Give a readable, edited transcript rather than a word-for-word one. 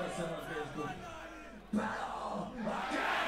That's on Facebook. Battle Against Time!